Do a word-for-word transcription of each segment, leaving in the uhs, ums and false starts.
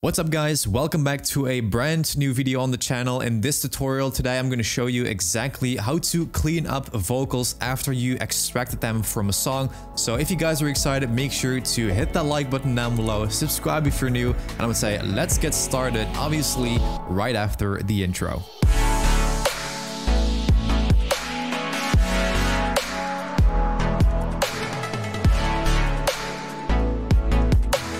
What's up guys, welcome back to a brand new video on the channel. In this tutorial today I'm going to show you exactly how to clean up vocals after you extracted them from a song. So if you guys are excited, make sure to hit that like button down below, subscribe if you're new, and I would say let's get started, obviously right after the intro.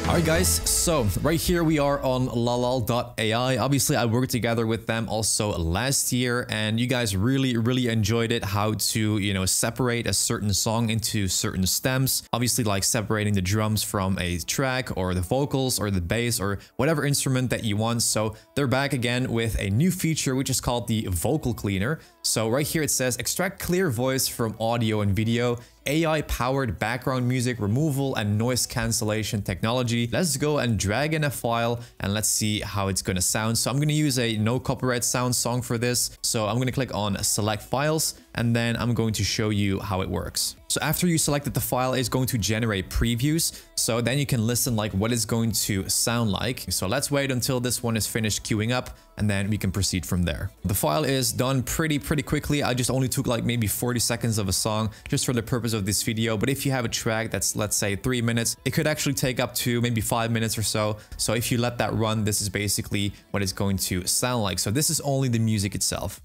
Alright guys, so right here we are on lalal dot A I. Obviously I worked together with them also last year, and you guys really really enjoyed it, how to, you know, separate a certain song into certain stems. Obviously like separating the drums from a track or the vocals or the bass or whatever instrument that you want. So they're back again with a new feature which is called the vocal cleaner. So right here it says extract clear voice from audio and video. A I-powered background music removal and noise cancellation technology. Let's go and drag in a file and let's see how it's going to sound. So I'm going to use a no copyright sound song for this. So I'm going to click on select files and then I'm going to show you how it works. So after you selected the file, it's going to generate previews. So then you can listen like what it's going to sound like. So let's wait until this one is finished queuing up and then we can proceed from there. The file is done pretty, pretty quickly. I just only took like maybe forty seconds of a song just for the purpose of this video. But if you have a track that's, let's say, three minutes, it could actually take up to maybe five minutes or so. So if you let that run, this is basically what it's going to sound like. So this is only the music itself.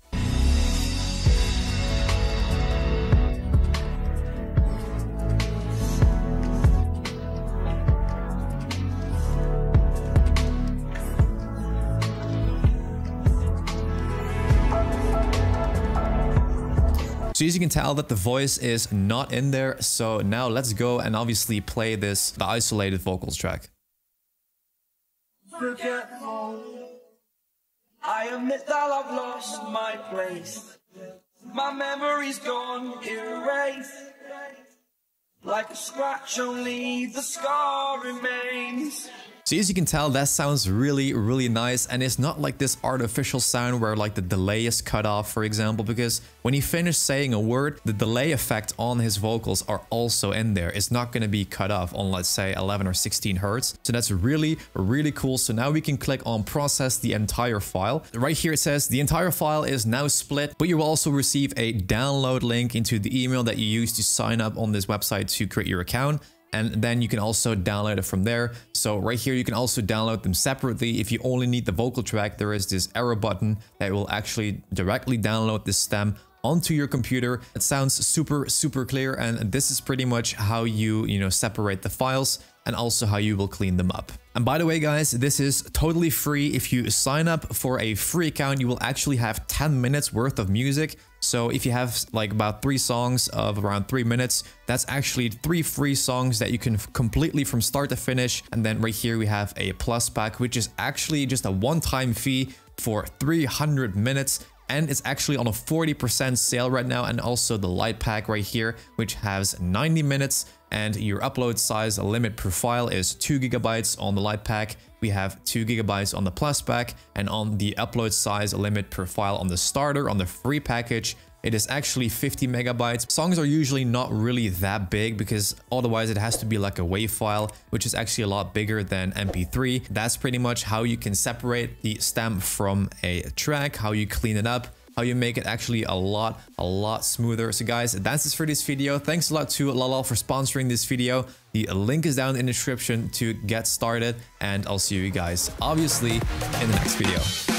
So as you can tell that the voice is not in there. So now let's go and obviously play this, the isolated vocals track. Look at home. I admit that I've lost my place. My memory's gone erased. Like a scratch, only the scar remains. So as you can tell, that sounds really, really nice, and it's not like this artificial sound where like the delay is cut off, for example, because when he finishes saying a word, the delay effect on his vocals are also in there. It's not going to be cut off on, let's say, eleven or sixteen hertz. So that's really, really cool. So now we can click on process the entire file. Right here it says the entire file is now split, but you will also receive a download link into the email that you used to sign up on this website to create your account. And then you can also download it from there. So right here, you can also download them separately. If you only need the vocal track, there is this arrow button that will actually directly download this stem onto your computer. It sounds super, super clear. And this is pretty much how you, you know, separate the files and also how you will clean them up. And by the way, guys, this is totally free. If you sign up for a free account, you will actually have ten minutes worth of music. So if you have like about three songs of around three minutes, that's actually three free songs that you can completely from start to finish. And then right here we have a plus pack, which is actually just a one-time fee for three hundred minutes. And it's actually on a forty percent sale right now. And also the light pack right here, which has ninety minutes. And your upload size limit per file is two gigabytes on the light pack. We have two gigabytes on the plus pack, and on the upload size limit per file on the starter, on the free package, it is actually fifty megabytes. Songs are usually not really that big because otherwise it has to be like a WAV file, which is actually a lot bigger than M P three. That's pretty much how you can separate the stem from a track, how you clean it up, how you make it actually a lot, a lot smoother. So guys, that's it for this video. Thanks a lot to Lalal for sponsoring this video. The link is down in the description to get started, and I'll see you guys obviously in the next video.